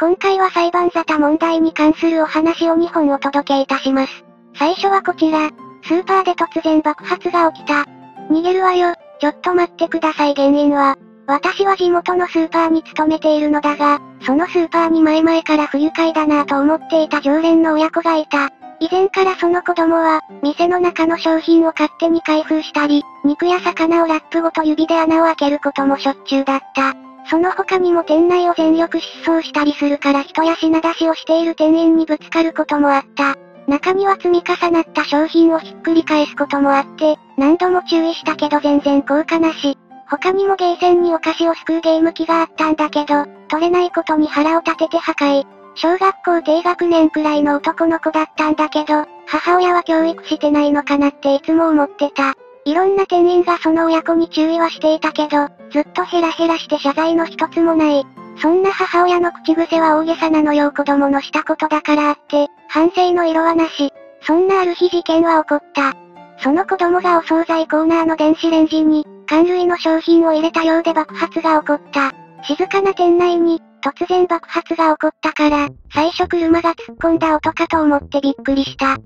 今回は裁判沙汰問題に関するお話を2本お届けいたします。最初はこちら。スーパーで突然爆発が起きた。逃げるわよ。ちょっと待ってください。原因は、私は地元のスーパーに勤めているのだが、そのスーパーに前々から不愉快だなぁと思っていた常連の親子がいた。以前からその子供は、店の中の商品を勝手に開封したり、肉や魚をラップごと指で穴を開けることもしょっちゅうだった。その他にも店内を全力疾走したりするから人や品出しをしている店員にぶつかることもあった。中には積み重なった商品をひっくり返すこともあって、何度も注意したけど全然効果なし。他にもゲーセンにお菓子をすくうゲーム機があったんだけど、取れないことに腹を立てて破壊。小学校低学年くらいの男の子だったんだけど、母親は教育してないのかなっていつも思ってた。いろんな店員がその親子に注意はしていたけど、ずっとヘラヘラして謝罪の一つもない。そんな母親の口癖は大げさなのよ。子供のしたことだからあって、反省の色はなし。そんなある日事件は起こった。その子供がお惣菜コーナーの電子レンジに、缶類の商品を入れたようで爆発が起こった。静かな店内に、突然爆発が起こったから、最初車が突っ込んだ音かと思ってびっくりした。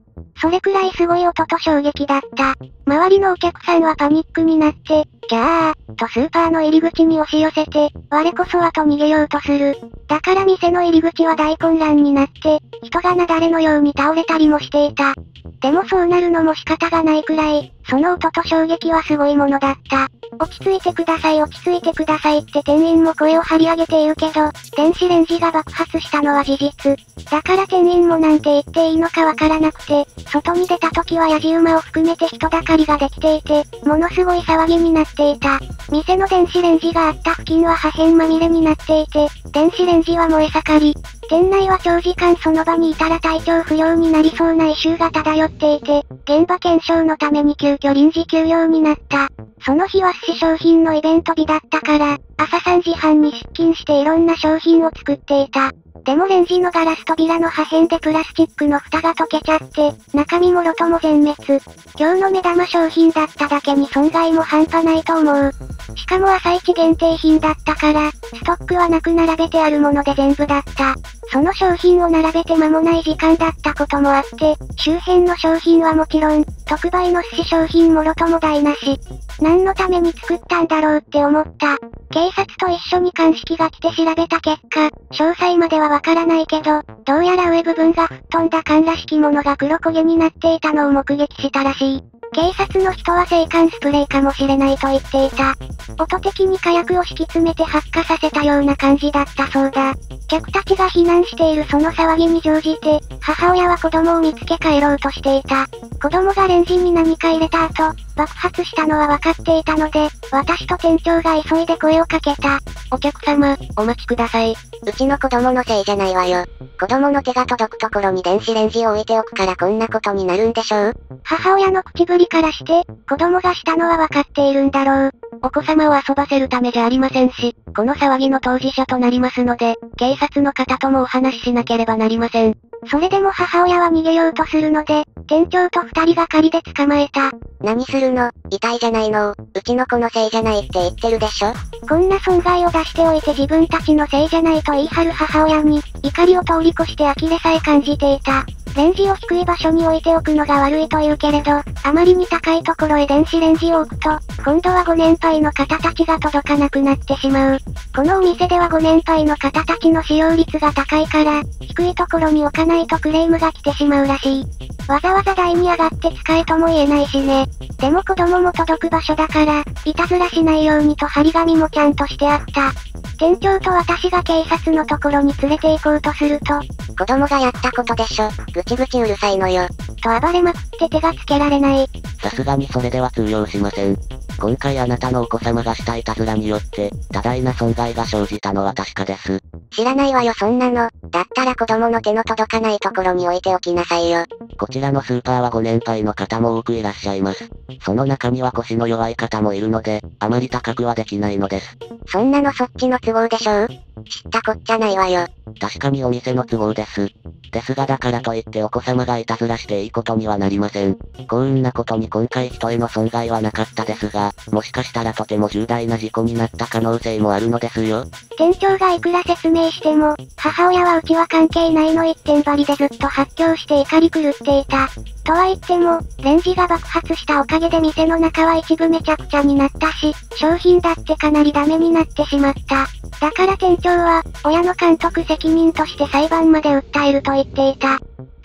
それくらいすごい音と衝撃だった。周りのお客さんはパニックになって、キャーとスーパーの入り口に押し寄せて、我こそはと逃げようとする。だから店の入り口は大混乱になって、人が雪崩のように倒れたりもしていた。でもそうなるのも仕方がないくらい、その音と衝撃はすごいものだった。落ち着いてください、落ち着いてくださいって店員も声を張り上げて言うけど、電子レンジが爆発したのは事実。だから店員もなんて言っていいのかわからなくて、外に出た時はやじ馬を含めて人だかりができていて、ものすごい騒ぎになっていた。店の電子レンジがあった付近は破片まみれになっていて、電子レンジは燃え盛り、店内は長時間その場にいたら体調不良になりそうな異臭が漂っていて、現場検証のために急遽臨時休業になった。その日は寿司商品のイベント日だったから、朝3時半に出勤していろんな商品を作っていた。でもレンジのガラス扉の破片でプラスチックの蓋が溶けちゃって、中身もろとも全滅。今日の目玉商品だっただけに損害も半端ないと思う。しかも朝一限定品だったから、ストックはなく並べてあるもので全部だった。その商品を並べて間もない時間だったこともあって、周辺の商品はもちろん、特売の寿司商品もろとも台無し。何のために作ったんだろうって思った。警察と一緒に鑑識が来て調べた結果、詳細まではわからないけど、どうやら上部分が吹っ飛んだ缶らしきものが黒焦げになっていたのを目撃したらしい。警察の人は制汗スプレーかもしれないと言っていた。音的に火薬を敷き詰めて発火させたような感じだったそうだ。客たちが避難しているその騒ぎに乗じて、母親は子供を見つけ帰ろうとしていた。子供がレンジに何か入れた後、爆発したのは分かっていたので、私と店長が急いで声をかけた。お客様、お待ちください。うちの子供のせいじゃないわよ。子供の手が届くところに電子レンジを置いておくからこんなことになるんでしょう。母親の口ぶりからして、子供がしたのは分かっているんだろう。お子様を遊ばせるためじゃありませんし、この騒ぎの当事者となりますので、警察の方ともお話ししなければなりません。それでも母親は逃げようとするので、店長と二人がかりで捕まえた。何するの？痛いじゃないの。うちの子のせいじゃないって言ってるでしょ。こんな損害を出しておいて自分たちのせいじゃないと言い張る母親に、怒りを通り越して呆れさえ感じていた。レンジを低い場所に置いておくのが悪いというけれど、あまりに高いところへ電子レンジを置くと、今度はご年配の方たちが届かなくなってしまう。このお店ではご年配の方たちの使用率が高いから、低いところに置かないとクレームが来てしまうらしい。わざわざ台に上がって使えとも言えないしね。でも子供も届く場所だから、いたずらしないようにと張り紙もちゃんとしてあった。店長と私が警察のところに連れて行こうとすると、子供がやったことでしょ。ぐちぐちうるさいのよ。と暴れまくって手がつけられない。さすがにそれでは通用しません。今回あなたのお子様がしたいたずらによって、多大な損害が生じたのは確かです。知らないわよそんなの。だったら子供の手の届かないところに置いておきなさいよ。こちらのスーパーはご年配の方も多くいらっしゃいます。その中には腰の弱い方もいるので、あまり高くはできないのです。そんなのそっちの都合でしょう？知ったこっちゃないわよ。確かにお店の都合です。ですがだからといってお子様がいたずらしていいことにはなりません。幸運なことに今回人への損害はなかったですが、もしかしたらとても重大な事故になった可能性もあるのですよ。店長がいくら説明しても、母親はうちは関係ないの一点張りでずっと発狂して怒り狂っていた。とは言っても、レンジが爆発したおかげで店の中は一部めちゃくちゃになったし、商品だってかなりダメになってしまった。だから店長は、親の監督責任として裁判まで訴えると言っていた。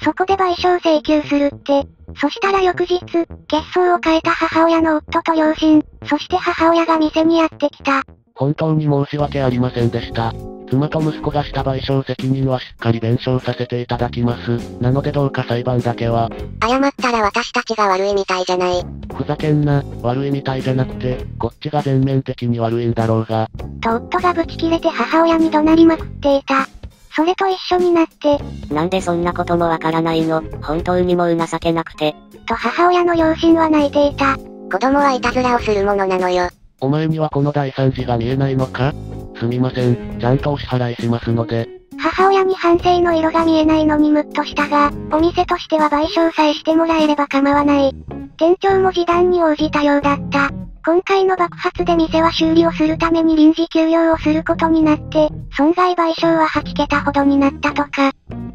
そこで賠償請求するって。そしたら翌日、血相を変えた母親の夫と両親、そして母親が店にやってきた。本当に申し訳ありませんでした。妻と息子がした賠償責任はしっかり弁償させていただきます。なのでどうか裁判だけは。謝ったら私たちが悪いみたいじゃない。ふざけんな、悪いみたいじゃなくて、こっちが全面的に悪いんだろうが。と夫がブチ切れて母親に怒鳴りまくっていた。それと一緒になって、なんでそんなこともわからないの、本当にもう情けなくて。と母親の両親は泣いていた。子供はいたずらをするものなのよ。お前にはこの大惨事が見えないのか？すみません、ちゃんとお支払いしますので。母親に反省の色が見えないのにムッとしたが、お店としては賠償さえしてもらえれば構わない。店長も示談に応じたようだった。今回の爆発で店は修理をするために臨時休業をすることになって、損害賠償は8桁ほどになったとか。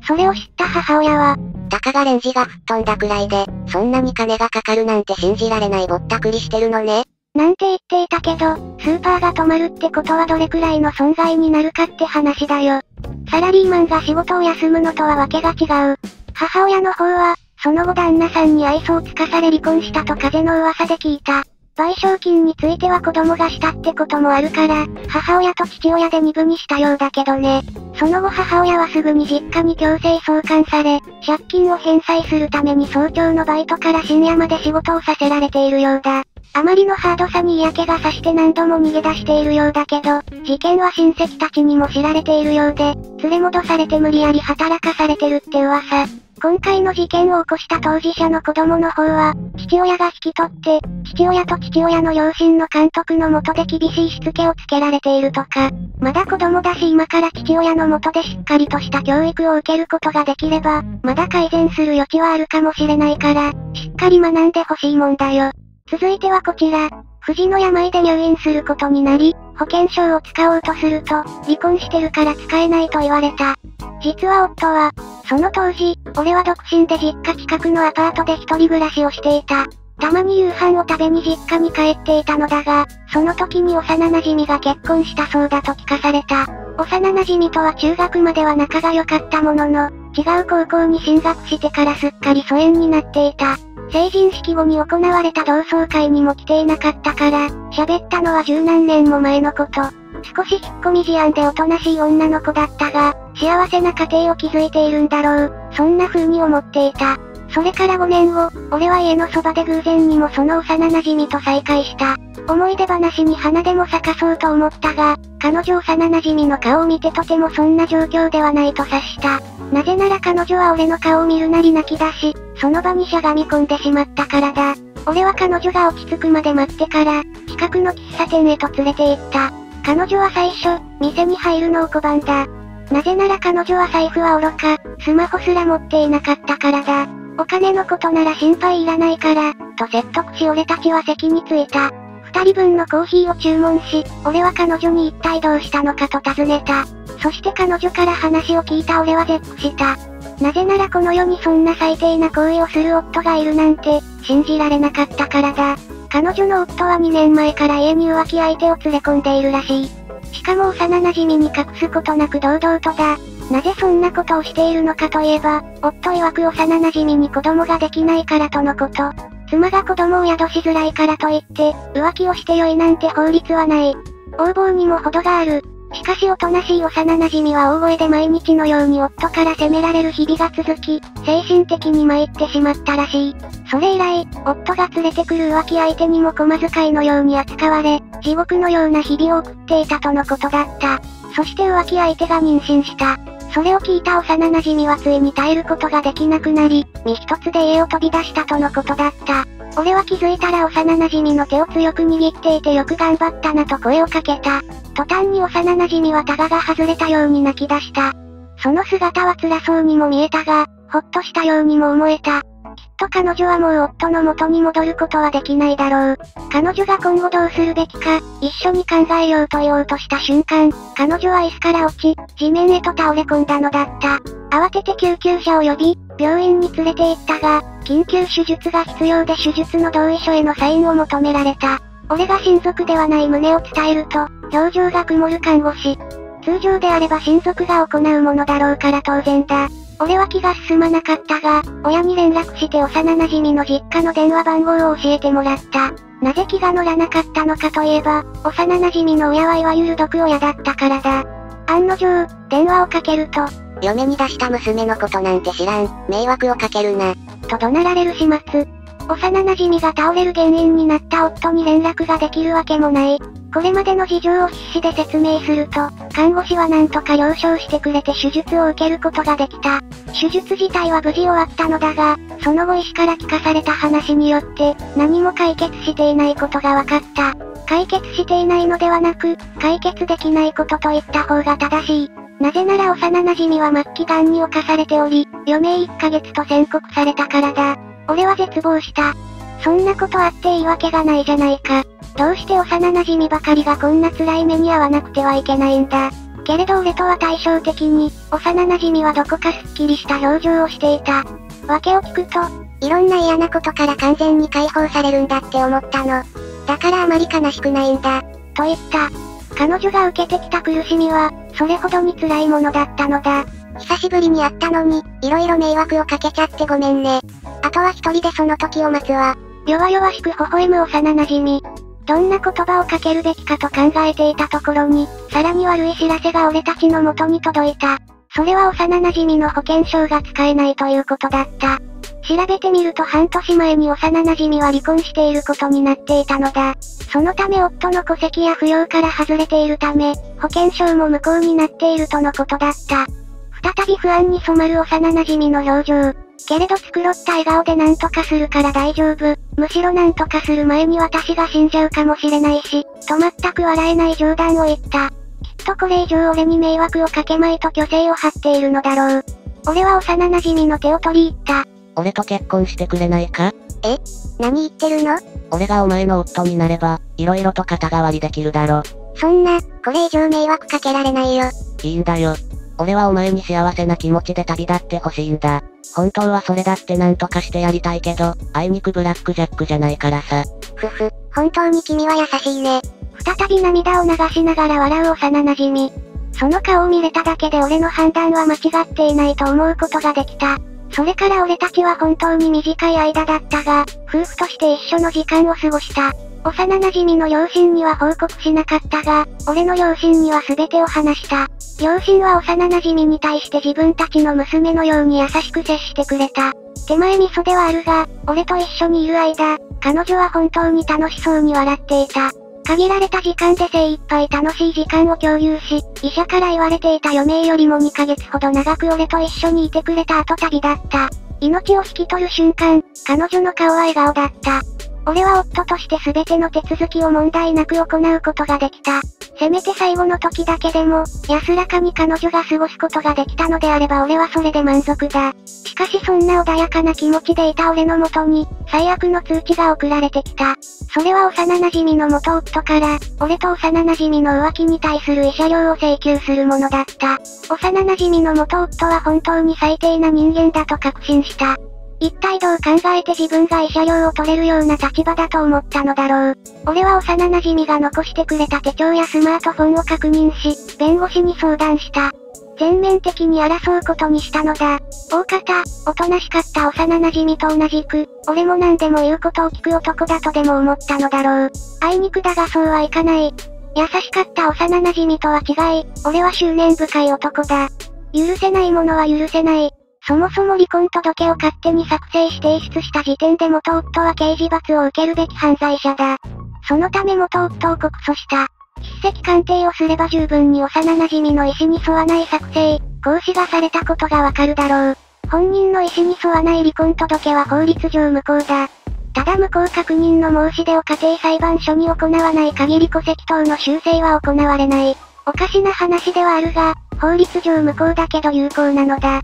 それを知った母親は、たかがレンジが吹っ飛んだくらいで、そんなに金がかかるなんて信じられないぼったくりしてるのね。なんて言っていたけど、スーパーが止まるってことはどれくらいの損害になるかって話だよ。サラリーマンが仕事を休むのとはわけが違う。母親の方は、その後旦那さんに愛想をつかされ離婚したと風の噂で聞いた。賠償金については子供がしたってこともあるから、母親と父親で二分にしたようだけどね。その後母親はすぐに実家に強制送還され、借金を返済するために早朝のバイトから深夜まで仕事をさせられているようだ。あまりのハードさに嫌気がさして何度も逃げ出しているようだけど、事件は親戚たちにも知られているようで、連れ戻されて無理やり働かされてるって噂。今回の事件を起こした当事者の子供の方は、父親が引き取って、父親と父親の両親の監督の下で厳しいしつけをつけられているとか、まだ子供だし今から父親の下でしっかりとした教育を受けることができれば、まだ改善する余地はあるかもしれないから、しっかり学んでほしいもんだよ。続いてはこちら。藤の病で入院することになり、保険証を使おうとすると、離婚してるから使えないと言われた。実は夫は、その当時、俺は独身で実家近くのアパートで一人暮らしをしていた。たまに夕飯を食べに実家に帰っていたのだが、その時に幼馴染が結婚したそうだと聞かされた。幼馴染とは中学までは仲が良かったものの、違う高校に進学してからすっかり疎遠になっていた。成人式後に行われた同窓会にも来ていなかったから、喋ったのは十何年も前のこと。少し引っ込み思案でおとなしい女の子だったが、幸せな家庭を築いているんだろう、そんな風に思っていた。それから5年後、俺は家のそばで偶然にもその幼馴染と再会した。思い出話に花でも咲かそうと思ったが、彼女幼馴染の顔を見てとてもそんな状況ではないと察した。なぜなら彼女は俺の顔を見るなり泣き出し、その場にしゃがみ込んでしまったからだ。俺は彼女が落ち着くまで待ってから、近くの喫茶店へと連れて行った。彼女は最初、店に入るのを拒んだ。なぜなら彼女は財布は愚か、スマホすら持っていなかったからだ。お金のことなら心配いらないから、と説得し俺たちは席に着いた。二人分のコーヒーを注文し、俺は彼女に一体どうしたのかと尋ねた。そして彼女から話を聞いた俺は絶句した。なぜならこの世にそんな最低な行為をする夫がいるなんて、信じられなかったからだ。彼女の夫は2年前から家に浮気相手を連れ込んでいるらしい。しかも幼馴染に隠すことなく堂々とだ。なぜそんなことをしているのかといえば、夫曰く幼馴染に子供ができないからとのこと。妻が子供を宿しづらいからといって、浮気をしてよいなんて法律はない。横暴にも程がある。しかしおとなしい幼馴染は大声で毎日のように夫から責められる日々が続き、精神的に参ってしまったらしい。それ以来、夫が連れてくる浮気相手にも駒使いのように扱われ、地獄のような日々を送っていたとのことだった。そして浮気相手が妊娠した。それを聞いた幼馴染はついに耐えることができなくなり、身一つで家を飛び出したとのことだった。俺は気づいたら幼馴染の手を強く握っていてよく頑張ったなと声をかけた。途端に幼馴染はタガが外れたように泣き出した。その姿は辛そうにも見えたが、ほっとしたようにも思えた。きっと彼女はもう夫の元に戻ることはできないだろう。彼女が今後どうするべきか、一緒に考えようと言おうとした瞬間、彼女は椅子から落ち、地面へと倒れ込んだのだった。慌てて救急車を呼び、病院に連れて行ったが、緊急手術が必要で手術の同意書へのサインを求められた。俺が親族ではない旨を伝えると、表情が曇る看護師。通常であれば親族が行うものだろうから当然だ。俺は気が進まなかったが、親に連絡して幼馴染の実家の電話番号を教えてもらった。なぜ気が乗らなかったのかといえば、幼馴染の親はいわゆる毒親だったからだ。案の定、電話をかけると、嫁に出した娘のことなんて知らん、迷惑をかけるな、と怒鳴られる始末。幼馴染が倒れる原因になった夫に連絡ができるわけもない。これまでの事情を必死で説明すると、看護師はなんとか了承してくれて手術を受けることができた。手術自体は無事終わったのだが、その後医師から聞かされた話によって、何も解決していないことが分かった。解決していないのではなく、解決できないことといった方が正しい。なぜなら幼馴染は末期癌に侵されており、余命1ヶ月と宣告されたからだ。俺は絶望した。そんなことあって言い訳がないじゃないか。どうして幼馴染ばかりがこんな辛い目に遭わなくてはいけないんだ。けれど俺とは対照的に、幼馴染はどこかすっきりした表情をしていた。訳を聞くと、いろんな嫌なことから完全に解放されるんだって思ったの。だからあまり悲しくないんだ、と言った。彼女が受けてきた苦しみは、それほどに辛いものだったのだ。久しぶりに会ったのに、いろいろ迷惑をかけちゃってごめんね。あとは一人でその時を待つわ。弱々しく微笑む幼馴染。どんな言葉をかけるべきかと考えていたところに、さらに悪い知らせが俺たちの元に届いた。それは幼馴染の保険証が使えないということだった。調べてみると半年前に幼馴染は離婚していることになっていたのだ。そのため夫の戸籍や扶養から外れているため、保険証も無効になっているとのことだった。再び不安に染まる幼馴染の表情。けれど繕った笑顔で何とかするから大丈夫。むしろ何とかする前に私が死んじゃうかもしれないし、と全く笑えない冗談を言った。きっとこれ以上俺に迷惑をかけまいと虚勢を張っているのだろう。俺は幼馴染の手を取り入った。俺と結婚してくれないか？え？何言ってるの？俺がお前の夫になれば、色々と肩代わりできるだろ。そんな、これ以上迷惑かけられないよ。いいんだよ。俺はお前に幸せな気持ちで旅立ってほしいんだ。本当はそれだって何とかしてやりたいけど、あいにくブラックジャックじゃないからさ。ふふ、本当に君は優しいね。再び涙を流しながら笑う幼馴染。その顔を見れただけで俺の判断は間違っていないと思うことができた。それから俺たちは本当に短い間だったが、夫婦として一緒の時間を過ごした。幼馴染の両親には報告しなかったが、俺の両親には全てを話した。両親は幼馴染に対して自分たちの娘のように優しく接してくれた。手前味噌ではあるが、俺と一緒にいる間、彼女は本当に楽しそうに笑っていた。限られた時間で精一杯楽しい時間を共有し、医者から言われていた余命よりも2ヶ月ほど長く俺と一緒にいてくれた後旅だった。命を引き取る瞬間、彼女の顔は笑顔だった。俺は夫として全ての手続きを問題なく行うことができた。せめて最後の時だけでも、安らかに彼女が過ごすことができたのであれば俺はそれで満足だ。しかしそんな穏やかな気持ちでいた俺の元に、最悪の通知が送られてきた。それは幼馴染の元夫から、俺と幼馴染の浮気に対する慰謝料を請求するものだった。幼馴染の元夫は本当に最低な人間だと確信した。一体どう考えて自分が慰謝料を取れるような立場だと思ったのだろう。俺は幼馴染が残してくれた手帳やスマートフォンを確認し、弁護士に相談した。全面的に争うことにしたのだ。大方、おとなしかった幼馴染と同じく、俺も何でも言うことを聞く男だとでも思ったのだろう。あいにくだがそうはいかない。優しかった幼馴染とは違い、俺は執念深い男だ。許せないものは許せない。そもそも離婚届を勝手に作成し提出した時点で元夫は刑事罰を受けるべき犯罪者だ。そのため元夫を告訴した。筆跡鑑定をすれば十分に幼馴染の意思に沿わない作成、行使がされたことがわかるだろう。本人の意思に沿わない離婚届は法律上無効だ。ただ無効確認の申し出を家庭裁判所に行わない限り戸籍等の修正は行われない。おかしな話ではあるが、法律上無効だけど有効なのだ。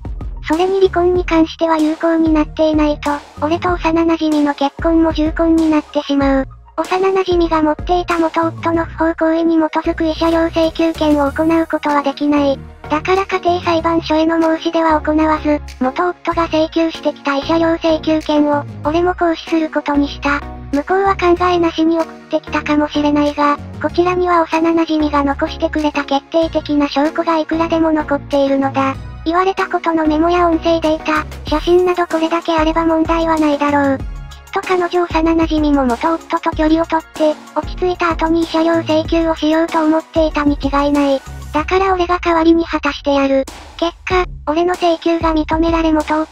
それに離婚に関しては有効になっていないと、俺と幼馴染の結婚も重婚になってしまう。幼馴染が持っていた元夫の不法行為に基づく慰謝料請求権を行うことはできない。だから家庭裁判所への申し出は行わず、元夫が請求してきた慰謝料請求権を、俺も行使することにした。向こうは考えなしに送ってきたかもしれないが、こちらには幼馴染が残してくれた決定的な証拠がいくらでも残っているのだ。言われたことのメモや音声データ、写真などこれだけあれば問題はないだろう。きっと彼女幼馴染も元夫と距離を取って、落ち着いた後に慰謝料請求をしようと思っていたに違いない。だから俺が代わりに果たしてやる。結果、俺の請求が認められ元夫、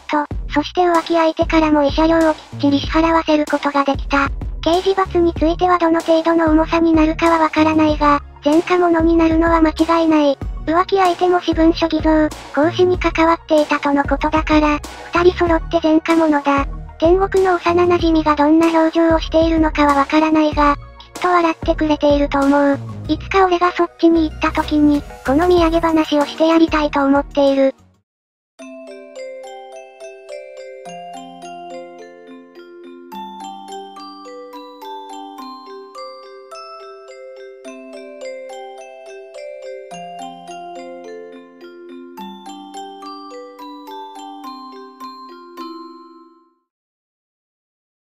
そして浮気相手からも慰謝料をきっちり支払わせることができた。刑事罰についてはどの程度の重さになるかはわからないが、前科者になるのは間違いない。浮気相手も私文書偽造、行使に関わっていたとのことだから、二人揃って前科者だ。天国の幼馴染がどんな表情をしているのかはわからないが、きっと笑ってくれていると思う。いつか俺がそっちに行った時に、この土産話をしてやりたいと思っている。